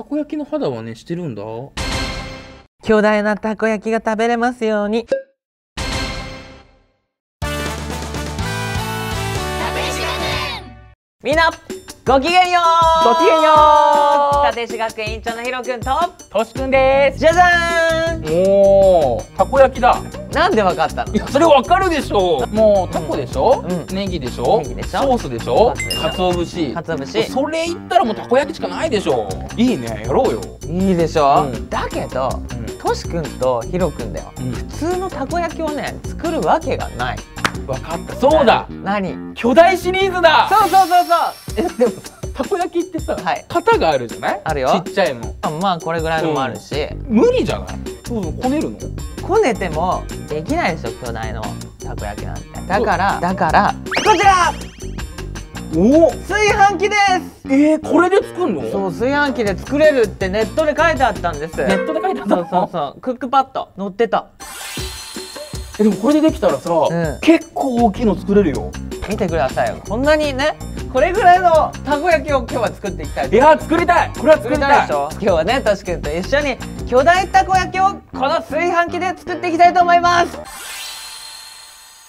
たこ焼きの肌はねしてるんだ。巨大なたこ焼きが食べれますように。みんなごきげんよう。ごきげんよう。立石学園委員長のひろくんととしくんです。じゃじゃーん。おお、たこ焼きだ。なんでわかったの？いや、それわかるでしょ。もうタコでしょ、ネギでしょ、ソースでしょ、鰹節。鰹節。それ言ったらもうたこ焼きしかないでしょ。いいね、やろうよ。いいでしょ。だけど、としくんとひろくんだよ。普通のたこ焼きをね、作るわけがない。わかった。そうだ。何？巨大シリーズだ。そうそうそうそう。え、でもたこ焼きってさ、型があるじゃない？あるよ。ちっちゃいの。まあこれぐらいのもあるし。無理じゃない？そう、こねるの？こねてもできないでしょ、巨大のたこ焼きなんて。だからこちら。お、炊飯器です。これで作るの？そう、炊飯器で作れるってネットで書いてあったんです。ネットで書いてあったの？そうそうそう。クックパッド載ってた。でもこれでできたらさ、結構大きいの作れるよ。見てくださいよ、こんなにね、これぐらいのたこ焼きを今日は作っていきたい。いやー、作りたい。これは作りたいでしょ。今日はね、としくんと一緒に巨大たこ焼きをこの炊飯器で作っていきたいと思います。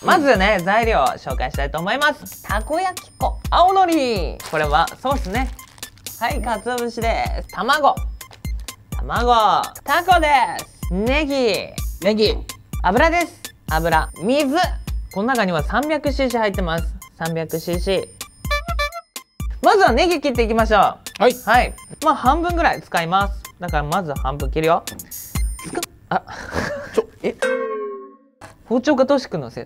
まずね、材料を紹介したいと思います。たこ焼き粉、青のり、これはソースね。はい、かつお節です。卵、たこです。ネギ、油です。水、この中には 300cc 入ってます。 300cc。 まずはネギ切っていきましょう。はい、はい、まあ半分ぐらい使います。だからまず半分切るよ。あえ、包丁がとしくんのせい。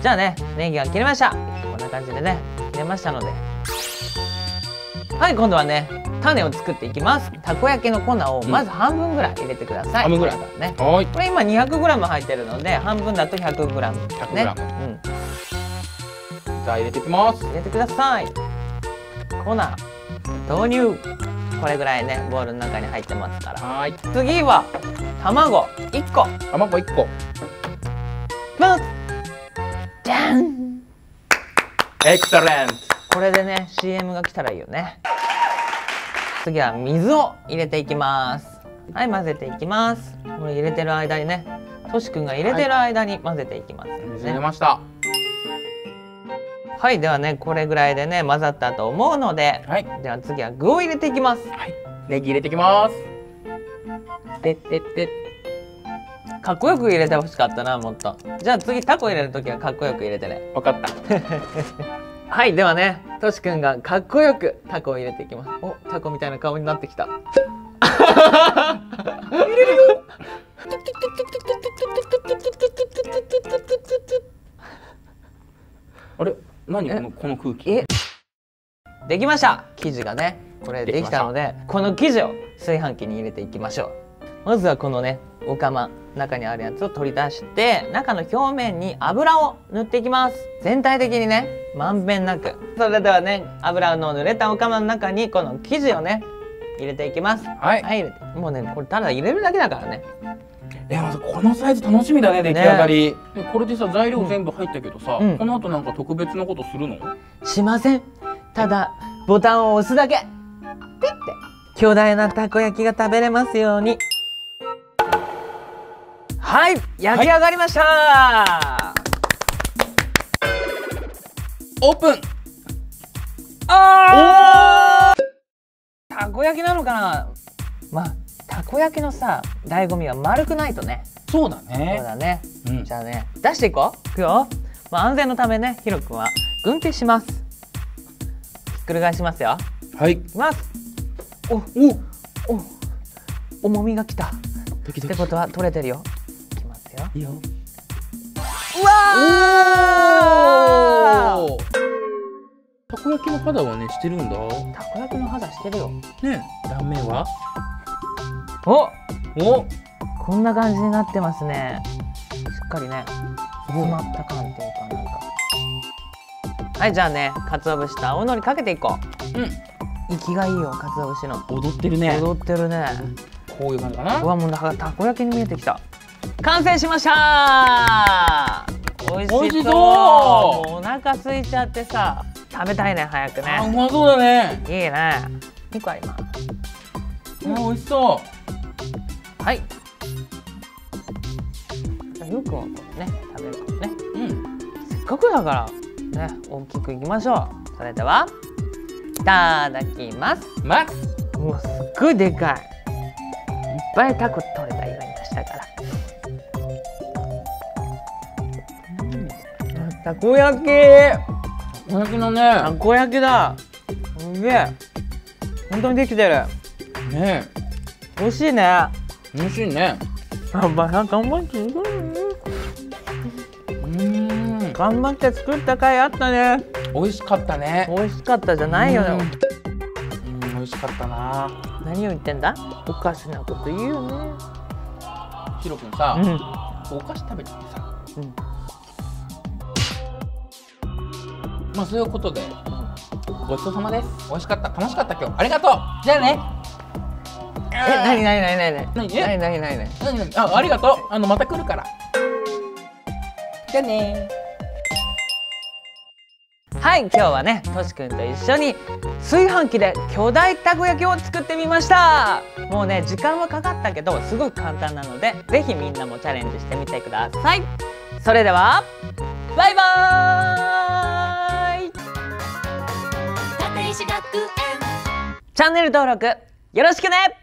じゃあね、ネギが切れました。こんな感じでね、切れましたので、はい、今度はね、種を作っていきます。たこ焼きの粉をまず半分ぐらい入れてください。半分ぐらいだね。これ今 200g 入ってるので、半分だと 100g ね。じゃあ入れていきます。入れてください。粉、豆乳、これぐらいね、ボウルの中に入ってますから。はい、次は卵1個。まずじゃん、エクセレント。これでね、 CM が来たらいいよね。次は水を入れていきます。はい、混ぜていきます。これ入れてる間にね、としくんが入れてる間に混ぜていきますね。水入れました。はい、ではね、これぐらいでね、混ざったと思うので、はい、では次は具を入れていきます。はい、ネギ入れていきます。かっこよく入れてほしかったな、もっと。じゃあ次、タコ入れるときはかっこよく入れてね。わかったはい、ではね、としくんがかっこよくタコを入れていきます。お、タコみたいな顔になってきた入れるよあれ、何この空気。できました。生地がね、これできたので、この生地を炊飯器に入れていきましょう。まずはこのね、お釜、中にあるやつを取り出して、中の表面に油を塗っていきます。全体的にね、まんべんなく。それではね、油の濡れたお釜の中にこの生地をね、入れていきます。はい、はい、もうね、これただ入れるだけだからね。このサイズ楽しみだね、出来上がり。これでさ、材料全部入ったけどさ、この後なんか特別なことするの？しません。ただボタンを押すだけ。ピッて巨大なたこ焼きが食べれますように。はい、焼き上がりました、オープン。あー、たこ焼きなのかな。まあたこ焼きのさ、醍醐味は丸くないとね。そうだね、そうだね、じゃあね、出していこう。いくよ。まあ安全のためね、ひろくんは軍手します。ひっくり返しますよ。はい、いきます。おおお、重みがきたってことは取れてるよ。いきますよ。いいよ。うわー、たこ焼きの肌はね、してるんだ。たこ焼きの肌してるよね。断面はおこんな感じになってますね。しっかりね、詰まった感っていうか、なんか。はい、じゃあね、鰹節と青のりかけていこう。息がいいよ、鰹節の。踊ってるね。踊ってるね。こういう感じかな。うわ、もうなんかたこ焼きに見えてきた。完成しました。美味しそう。美味しそう。お腹空いちゃってさ、食べたいね、早くね。あ、うまそうだね。いいね。2個あります。美味しそう。はい、ゆうくんはこれね食べるからね、せっかくだからね大きくいきましょう。それではいただきますもうすっごいでかい、いっぱいタコ取れたようにしたから、たこ焼き、たこ焼きのね、たこ焼きだ、すげえ、本当にできてるねえ、美味しいね、美味しいね、頑張って作った回あったね。美味しかったね。美味しかったじゃないよね。美味しかったな。何を言ってんだ。おかしなこと言うよね。ひろくんさ、お菓子食べててさ、まあそういうことでごちそうさまです。美味しかった、楽しかった今日。ありがとう。じゃあね。え、なにあ、ありがとう。また来るから。じゃあね。はい、今日はね、としくんと一緒に炊飯器で巨大たこ焼きを作ってみました。もうね、時間はかかったけど、すごく簡単なので、ぜひみんなもチャレンジしてみてください。それでは、バイバーイ。立石学園チャンネル登録よろしくね。